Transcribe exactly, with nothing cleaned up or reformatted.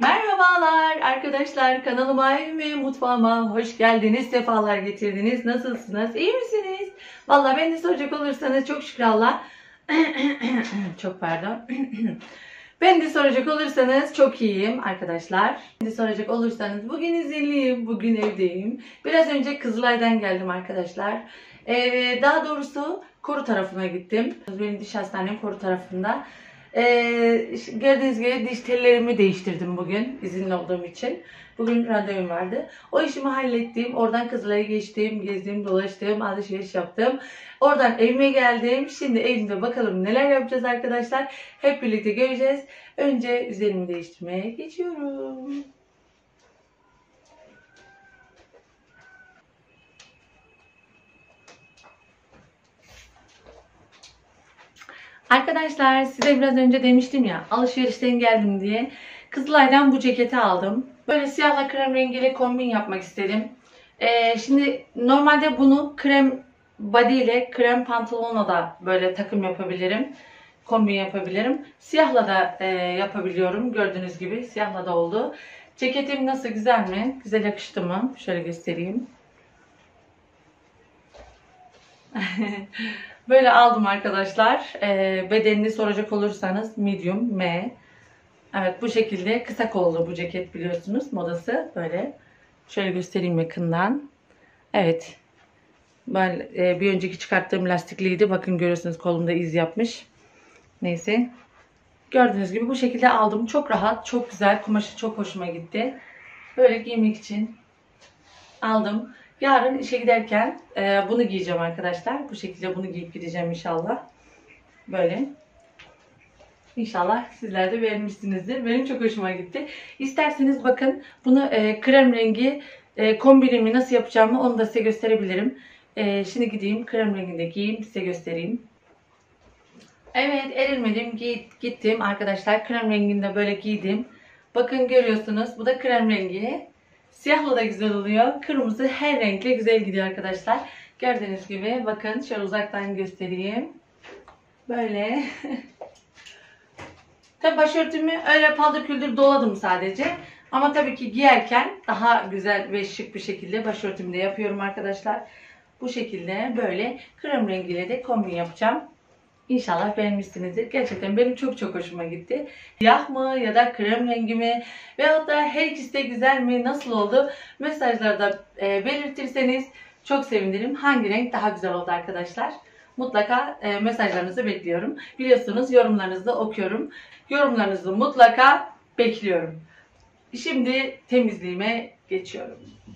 Merhabalar arkadaşlar, kanalıma ve mutfağıma hoş geldiniz, sefalar getirdiniz. Nasılsınız, iyi misiniz? Vallahi beni soracak olursanız çok şükür Allah çok pardon beni de soracak olursanız çok iyiyim arkadaşlar. Beni de soracak olursanız bugün izinliyim, bugün evdeyim. Biraz önce Kızılay'dan geldim arkadaşlar. Ee, daha doğrusu Koru tarafına gittim. Benim diş hastanem Koru tarafında. Ee, gördüğünüz gibi diş tellerimi değiştirdim bugün, izinli olduğum için. Bugün randevum vardı. O işimi hallettim. Oradan Kızılay'a geçtim, gezdim, dolaştım, alışveriş yaptım. Oradan evime geldim. Şimdi evimde bakalım neler yapacağız arkadaşlar. Hep birlikte göreceğiz. Önce üzerimi değiştirmeye geçiyorum. Arkadaşlar size biraz önce demiştim ya, alışverişten geldim diye. Kızılay'dan bu ceketi aldım. Böyle siyahla krem rengiyle kombin yapmak istedim. Ee, şimdi normalde bunu krem body ile krem pantolonla da böyle takım yapabilirim. Kombin yapabilirim. Siyahla da e, yapabiliyorum. Gördüğünüz gibi siyahla da oldu. Ceketim nasıl, güzel mi? Güzel yakıştı mı? Şöyle göstereyim. Böyle aldım arkadaşlar. E, bedenini soracak olursanız medium, M. Evet, bu şekilde kısa kollu bu ceket, biliyorsunuz modası böyle. Şöyle göstereyim yakından. Evet. Ben e, bir önceki çıkarttığım lastikliydi. Bakın görüyorsunuz kolumda iz yapmış. Neyse. Gördüğünüz gibi bu şekilde aldım. Çok rahat, çok güzel. Kumaşı çok hoşuma gitti. Böyle giymek için aldım. Yarın işe giderken e, bunu giyeceğim arkadaşlar. Bu şekilde bunu giyip gideceğim inşallah. Böyle. İnşallah sizler de beğenmişsinizdir. Benim çok hoşuma gitti. İsterseniz bakın bunu e, krem rengi e, kombinimi nasıl yapacağımı onu da size gösterebilirim. E, şimdi gideyim krem renginde giyeyim, size göstereyim. Evet, erinmedim, gittim arkadaşlar. Krem renginde böyle giydim. Bakın görüyorsunuz, bu da krem rengi. Siyahla da güzel oluyor. Kırmızı her renkle güzel gidiyor arkadaşlar. Gördüğünüz gibi bakın, şöyle uzaktan göstereyim. Böyle. Tabi başörtümü öyle paldır küldür doladım sadece. Ama tabii ki giyerken daha güzel ve şık bir şekilde başörtümü de yapıyorum arkadaşlar. Bu şekilde böyle krem rengiyle de kombin yapacağım. İnşallah beğenmişsinizdir. Gerçekten benim çok çok hoşuma gitti. Siyah mı ya da krem rengi mi? Veyahut da her ikisi de güzel mi? Nasıl oldu? Mesajlarda belirtirseniz çok sevinirim. Hangi renk daha güzel oldu arkadaşlar? Mutlaka mesajlarınızı bekliyorum. Biliyorsunuz yorumlarınızı okuyorum. Yorumlarınızı mutlaka bekliyorum. Şimdi temizliğime geçiyorum.